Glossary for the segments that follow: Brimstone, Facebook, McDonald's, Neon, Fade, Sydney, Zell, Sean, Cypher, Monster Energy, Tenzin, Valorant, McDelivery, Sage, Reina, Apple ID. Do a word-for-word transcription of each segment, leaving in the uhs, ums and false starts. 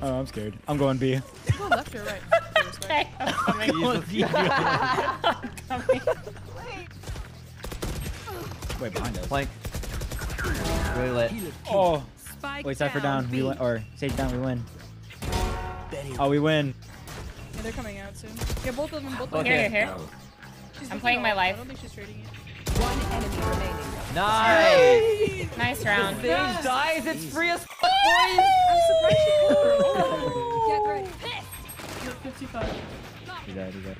Oh, I'm scared. I'm going B. Go left or right? Okay, I'm coming. I'm going B. I'm coming. Wait, behind us. Plank. Really lit. Oh. Spike Wait, Cypher down. down. We win. Or Sage down. We win. Oh, we win. Yeah, they're coming out soon. Yeah, both of them. Both of them. Here, here, here. I'm playing my life. I don't think she's trading it. One enemy remaining. Nice! Nice round. Sage yes. dies, it's free as fuck, boys! I'm surprised she killed her. fifty-five. She died, she died.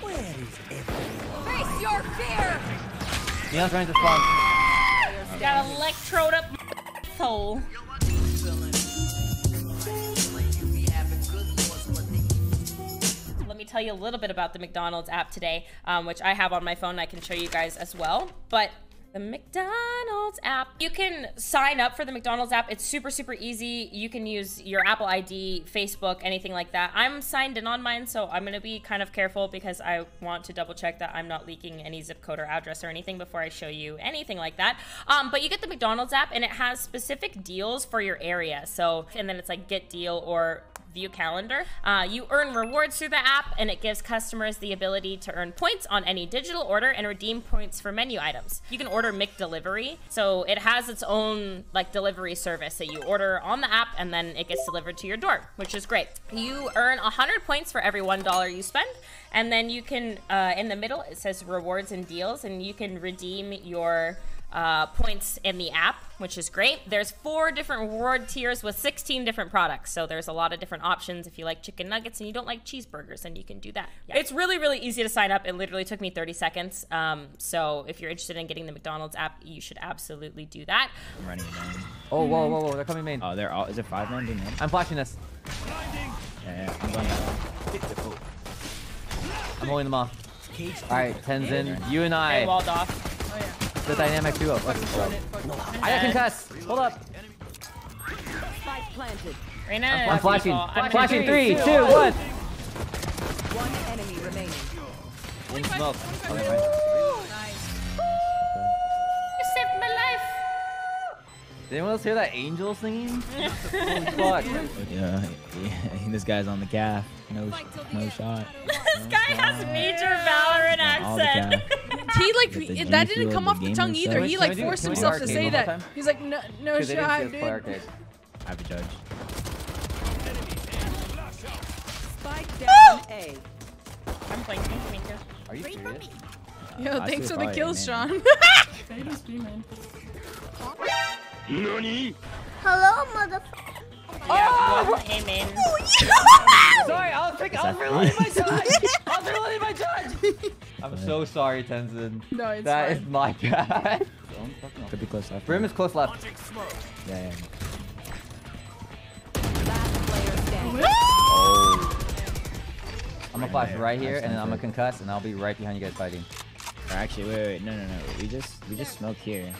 Where is everyone? Face your fear! Neon's trying to spawn. Ah! Got electrode up my soul. Let me tell you a little bit about the McDonald's app today, um, which I have on my phone. I can show you guys as well, but the McDonald's app. You can sign up for the McDonald's app. It's super, super easy. You can use your Apple I D, Facebook, anything like that. I'm signed in on mine, so I'm gonna be kind of careful because I want to double check that I'm not leaking any zip code or address or anything before I show you anything like that. Um, but you get the McDonald's app and it has specific deals for your area. So, and then it's like get deal or view calendar. Uh, you earn rewards through the app and it gives customers the ability to earn points on any digital order and redeem points for menu items. You can order McDelivery. So it has its own like delivery service that you order on the app and then it gets delivered to your door, which is great. You earn one hundred points for every one dollar you spend. And then you can, uh, in the middle, it says rewards and deals and you can redeem your Uh, points in the app, which is great. There's four different reward tiers with sixteen different products. So there's a lot of different options. If you like chicken nuggets and you don't like cheeseburgers, then you can do that. Yeah. It's really, really easy to sign up. It literally took me thirty seconds. Um, so if you're interested in getting the McDonald's app, you should absolutely do that. I'm running it down. Oh, whoa, whoa, whoa. They're coming main. Oh, they're all, is it five man? Doing I'm flashing this. Yeah, yeah, I'm going out. I'm holding them off. All right, Tenzin, you and I. Okay, walled off. The dynamic duo. Fuck fuck no. I got concussed. Hold up. Reina, I'm, I'm flashing. I'm flashing. Three, three, two, one. One enemy remaining. One smoke. Oh, never mind. You saved my life. Did anyone else hear that angel singing? Holy fuck. Yeah, yeah, this guy's on the gaff. No, no shot. This guy has major Valorant accent. He like that didn't come off the tongue either. He like forced himself to say that. He's like, no, no shot, dude. I have a judge. Spike down A. I'm playing. Are you serious? Yo, thanks for the kills, Sean. Hello, motherfucker. Yeah, oh, amen. Oh, yeah. Sorry, I was like, I was reloading my judge. I was reloading my judge. I'm so sorry, Tenzin. No, it's that fine. Is my guy. Could be close left. Brim is close left. Yeah, yeah. Last player standing. Oh. I'm gonna flash right here, and then I'm gonna concuss, and I'll be right behind you guys fighting. Actually, wait, wait, no, no, no. We just, we just smoke here.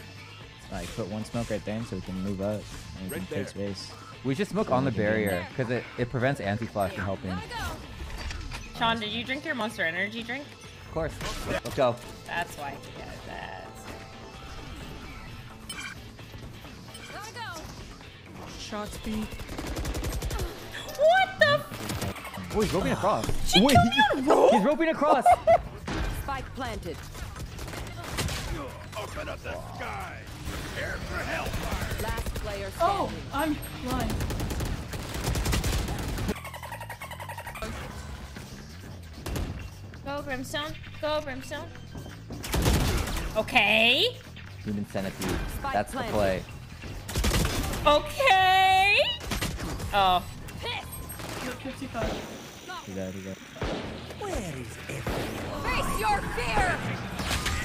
Like, put one smoke right there, so we can move up and we can take space. We should smoke on the barrier because it, it prevents anti-flash from helping. Sean, did you drink your Monster Energy drink? Of course. Let's go. That's why he got that. Shot speed. What the? Oh, he's roping across. She Wait, killed he, me on he's roping across. Spike planted. Open up the sky. Prepare for hellfire. Last player standing. Oh, I'm blind. Go Brimstone. Go Brimstone. Okay. Human centipede. That's the play. Okay. Oh. fifty-five. You got it, you got it. Where is everyone? Face your fear.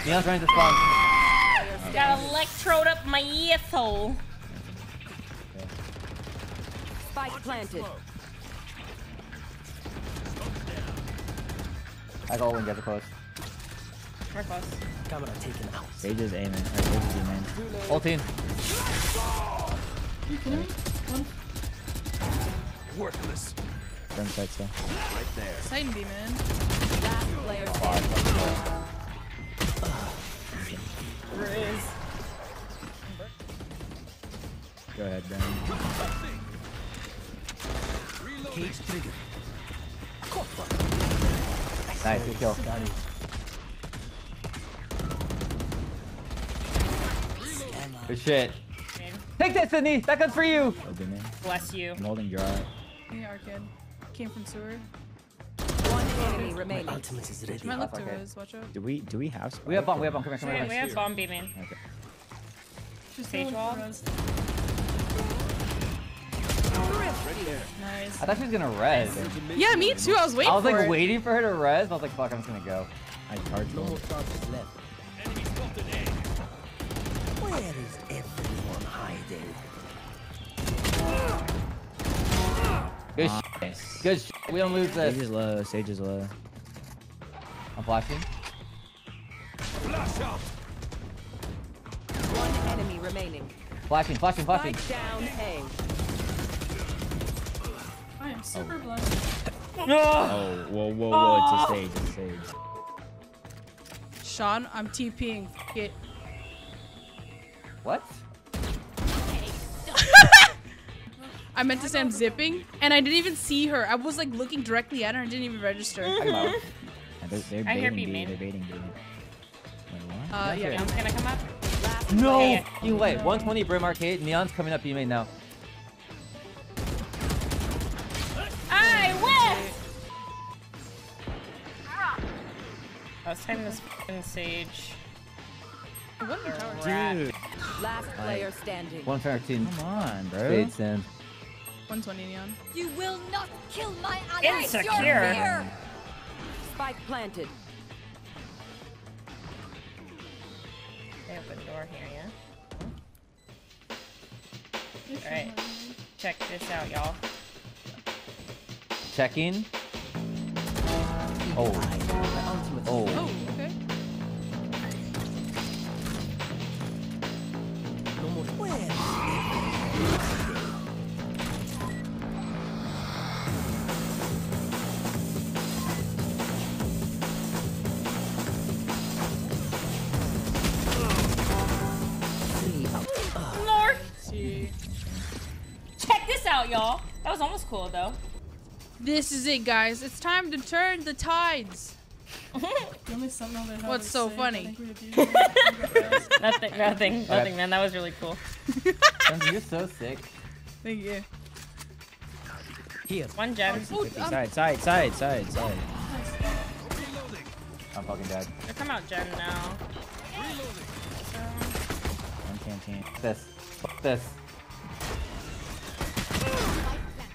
Neon's trying to spawn. Got electrode up my earhole. Spike planted. I got one, get the close. We're close. Camera taken out. They just aiming. They just aiming. Whole team. Worthless. Turn side, so. Right there. Side B, man. Last player. Oh, go ahead, Brandon. Nice, good kill. Good shit. Take that, Sydney! That gun's for you! Bless you. I'm holding your eye. Yeah, kid. Came from sewer. One enemy remaining. My ultimate is ready. My look to Riz, watch out. Do we, do we have spot? We have bomb, we have bomb. Come here, come here. We have bomb beaming. Okay. Sage wall. Right there. Nice. I thought she was gonna res. Yeah, me too. I was waiting. I was like for waiting for her to res. I was like, fuck, I'm just gonna go. I charged her. Where is everyone hiding? Good nice. Sh Good sh We don't lose this. Sage is low. Sage is low. I'm flashing. Flash out. One enemy remaining. Flashing, flashing, flashing. Down A. I am super oh. blind. Oh, whoa, whoa, whoa, oh. It's a Sage, it's a Sage. Sean, I'm TPing. Get. What? I meant to say I'm zipping, and I didn't even see her. I was like looking directly at her and didn't even register. yeah, they're, they're I hear B main. They're baiting B. Wait, what? Uh, yeah, Neon's gonna come up. Last no! Hey, you wait, no. one twenty Brim Arcade, Neon's coming up B main now. I was timing this f***ing Sage. What a rat. Dude. Last player standing. one fifteen. Come on, bro. Fade's in. one twenty Neon. You will not kill my ally. Insecure. Spike planted. They have a door here, yeah? Alright. Check this out, y'all. Checking. Oh. Oh. Oh, okay. Lord. Check this out, y'all. That was almost cool, though. This is it, guys. It's time to turn the tides. What's so funny? Nothing, nothing, nothing, man. That was really cool. You're so sick. Thank you. Here. One jab. Side, side, side, side, side. I'm fucking dead. They'll come out gem now. Reloading. This. Fuck this.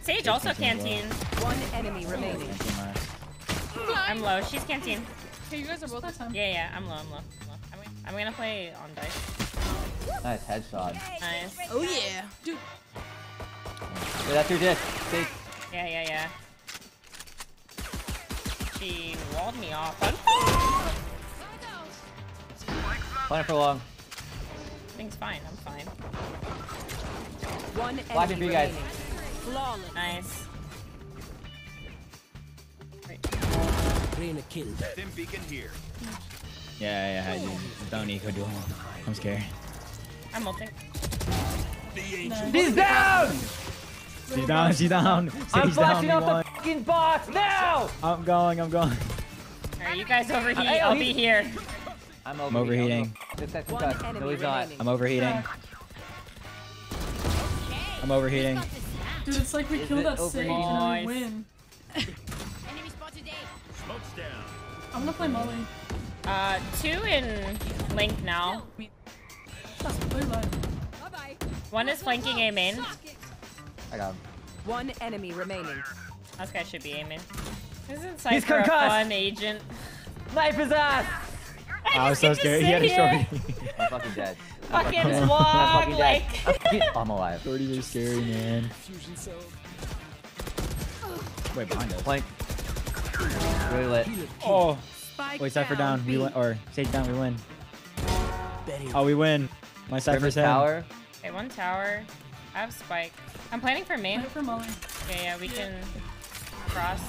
Sage also canteens. One enemy remaining. I'm low. She's canteen. Hey, you guys are both at time. Yeah, yeah. I'm low. I'm low. I'm low. I'm, I'm gonna play on dice. Nice headshot. Nice. Oh yeah, dude. Yeah, that's your disc. Sage. Yeah, yeah, yeah. She walled me off. Fine for long. Things fine. I'm fine. One enemy for you guys. Flawless. Nice. Reina killed. Them beacon here. Yeah, yeah, yeah. Don't eco duel. I'm scared. I'm ulting. No. She's down! She's down, she's down. She's I'm flashing down, out the fucking box now! I'm going, I'm going. Alright, you guys overheat. I, I'll be here. I'm overheating. I'm overheating. No, he's not. I'm overheating. Okay. I'm overheating. Dude, it's like we Is killed that Sage and we win. Down. I'm gonna play Molly. Uh, two in Link now. One is flanking A main. I got him. One enemy remaining. This guy should be A main. Isn't Cypher a fun agent? Knife his ass! I was so scared. He had to show me. I'm fucking dead. Fucking walk like. I'm alive. thirty is scary, man. Wait, behind us. Flank. Really lit. Oh, Spike wait, Cypher down. down. We win, or Sage down. We win. Oh, we win. My Cypher's down. Tower. Okay, one tower. I have Spike. I'm planning for main. For Molly. Okay, yeah, we yeah. can cross.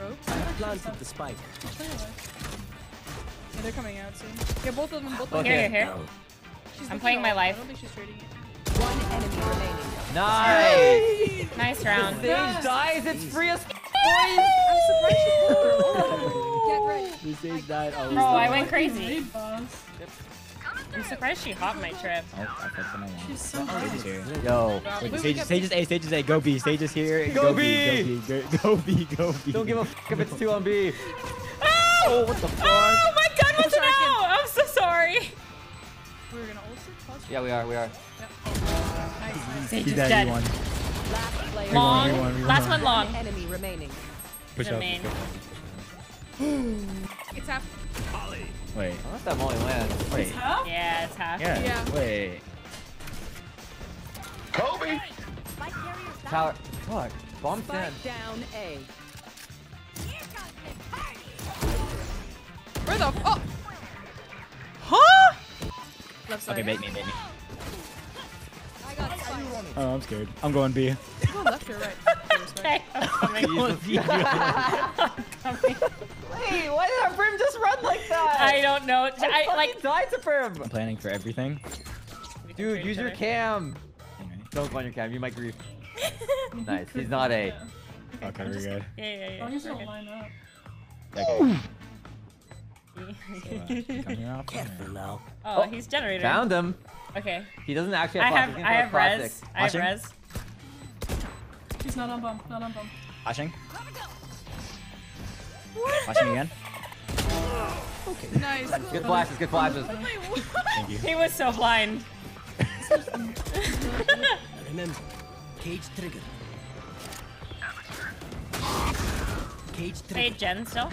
Rope. I planted the Spike. Yeah, they're coming out soon. Yeah, both of them. Both of them. Okay. Here, here, here. No. I'm playing my life. I don't think she's trading it. One enemy remaining. Nice. Nice round. Sage yes. dies. It's free as. I'm surprised you oh. Get right. Sage died. Oh, I went crazy. I'm surprised she hopped my trip. Oh, I fucked them along. She's so good. Yo, wait, Sage, Sage is A, Sage is A, go B, Sage is here. Go, go, B. B. go B! Go B, go B. Don't give a fuck if it's two on B. Oh! Oh, what the fuck? Oh my god, what's an O? I'm so sorry. We're gonna also close. Yeah, we are, we are. Yep. Nice. Sage is dead. Long, long, long, last one long. Enemy remaining. Push up. It's up. Wait. Unless that molly lands. Wait. It's half? Yeah, it's half. Yeah. yeah. Wait. Kobe! Tower. Fuck. Bomb stand. Down A. Where the f- oh! Huh? Left side. Okay, bait me, bait me. I got spiked. Oh, I'm scared. I'm going B. You go left or right? Okay, I'm coming. I'm going B. I'm coming. Wait, why did our Brim just run like that? I don't know. I, I fucking like died to Brim. I'm planning for everything. Dude, use your cam. Anyway. Don't go on your cam. You might grief. Nice. He's not A. Yeah. Okay, okay we're just, good. Yeah, yeah, yeah. I'm just gonna line up. Okay. so, uh, oh, he's generator. Found him. Okay. He doesn't actually have I have, I have res. I have res. He's not on bomb. Not on bomb. Flashing. Flashing again. Okay. Nice. Good flashes, good flashes. Thank you. He was so blind. Remember, cage trigger. Cage trigger. Hey, Jen still?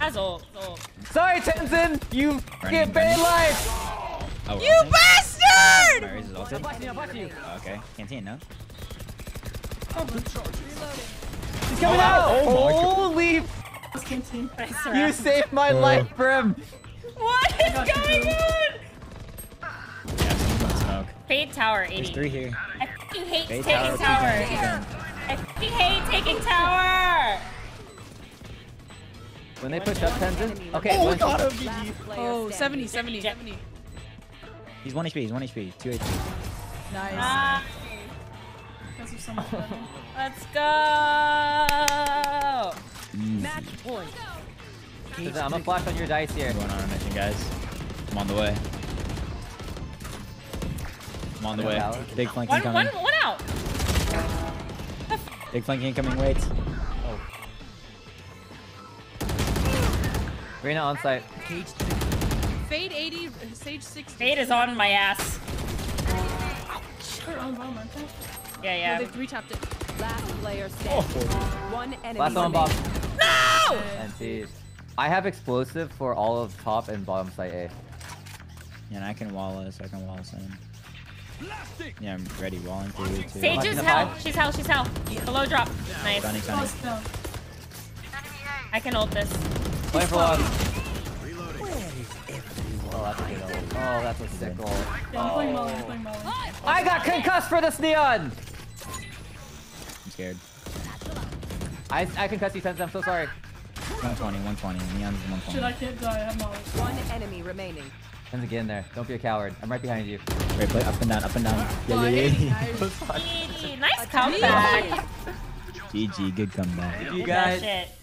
As old. old. Sorry, Tenzin! You get bad life! Oh, you running. Bastard! Where is it ulted? I'll blast you, I'll oh, okay. Canteen, no? Oh, he's coming oh, out! Oh, holy f. You saved my oh. life, Brim! What is going on? Yeah, Fade tower, eighty. There's three here. I f***ing hate Fade taking tower. tower. Yeah. I f***ing hate taking tower! When they push up, Tenzin. Okay, oh, got him! Oh, seventy, seventy, seventy. He's one H P, he's one H P. two H P. Nice. Ah. Let's go! Match point. I'm gonna flash on your dice here. I'm going on a mission, guys. I'm on the way. I'm on the way. Big flank incoming. One, one, one out. Big flank incoming. Wait. Oh. Reina on site. Fade eighty. Sage sixty. Fade is on my ass. Yeah, yeah. No, they three tapped it. Last player standing. Oh. One enemy. Last one, Bob. No! And see, I have explosive for all of top and bottom side A. Yeah, and I can wallace. I can wallace in. Yeah, I'm ready. Walling for you too. Sage is hell. She's hell. She's hell. Below drop. Nice. Sunny, sunny. Oh, I can ult this. Play for long. Reloading. Oh, that's a good ult. Oh, that's a sick ult. Yeah, I'm playing Molly. I'm playing Molly. I got concussed for this Neon. I'm scared. I, I can cut you, Tenzin. I'm so sorry. one twenty, one twenty. Neon's one twenty. Should I can't die? I have Molly. One enemy remaining. Tenzin, get in there. Don't be a coward. I'm right behind you. Great play. Up and down, up and down. Yeah, yeah, yeah. Nice comeback. G G, good comeback. Thank you guys.